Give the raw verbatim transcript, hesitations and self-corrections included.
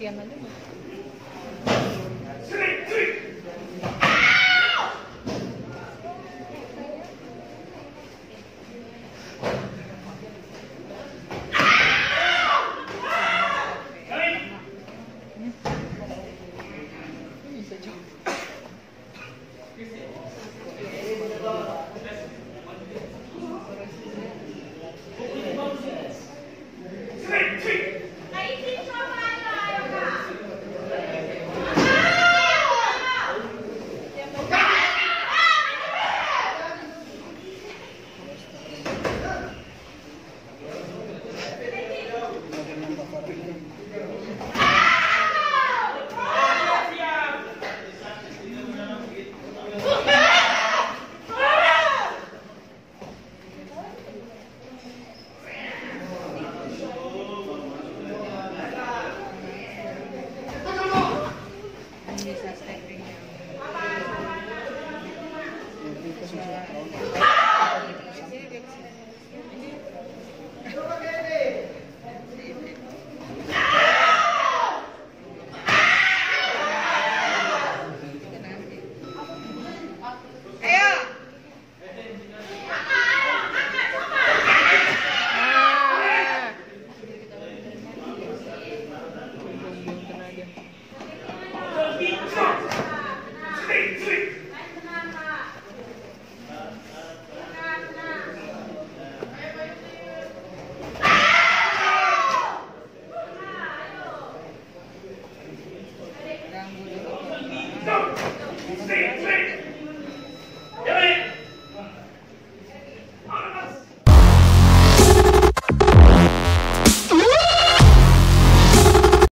Gracias.